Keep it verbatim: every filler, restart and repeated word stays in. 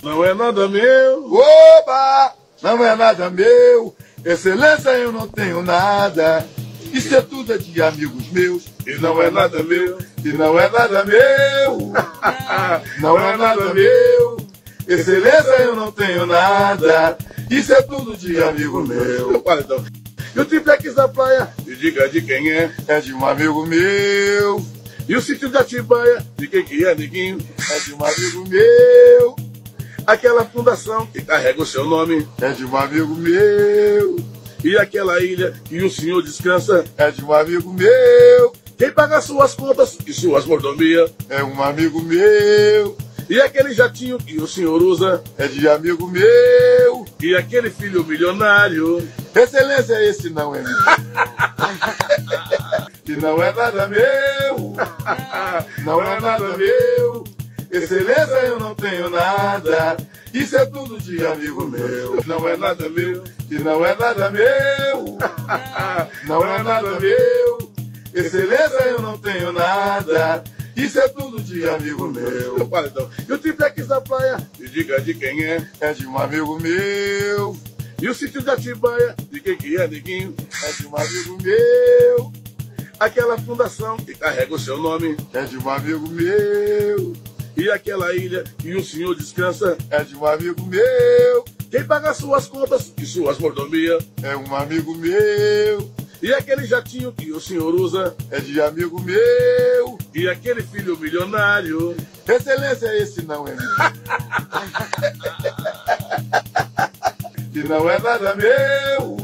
Não é nada meu, oba, não é nada meu. Excelência, eu não tenho nada. Isso é tudo é de amigos meus. E não é nada meu, e não é nada meu. Não é nada meu. Excelência, eu não tenho nada. Isso é tudo de amigo meu. E o triplex da praia, me diga de quem é? É de um amigo meu. E o sítio da Tibaia, de quem que é, neguinho? É de um amigo meu. Aquela fundação que carrega o seu nome, é de um amigo meu. E aquela ilha que o senhor descansa, é de um amigo meu. Quem paga suas contas e suas mordomias, é um amigo meu. E aquele jatinho que o senhor usa, é de amigo meu. E aquele filho milionário, excelência, esse não é meu. Que não é nada meu. Não é nada meu. Excelência, eu não tenho nada. Isso é tudo de amigo meu. Não é nada meu. Que não é nada meu. Não é nada meu. Excelência, eu não tenho nada. Isso é tudo de amigo meu. E o triplex da praia, me diga de quem é? É de um amigo meu. E o sítio da Tibaia, de quem que é, neguinho? É de um amigo meu. Aquela fundação que carrega o seu nome, é de um amigo meu. E aquela ilha que o senhor descansa, é de um amigo meu. Quem paga suas contas e suas mordomias, é um amigo meu. E aquele jatinho que o senhor usa, é de amigo meu. E aquele filho milionário, excelência, esse não é meu. Que não é nada meu.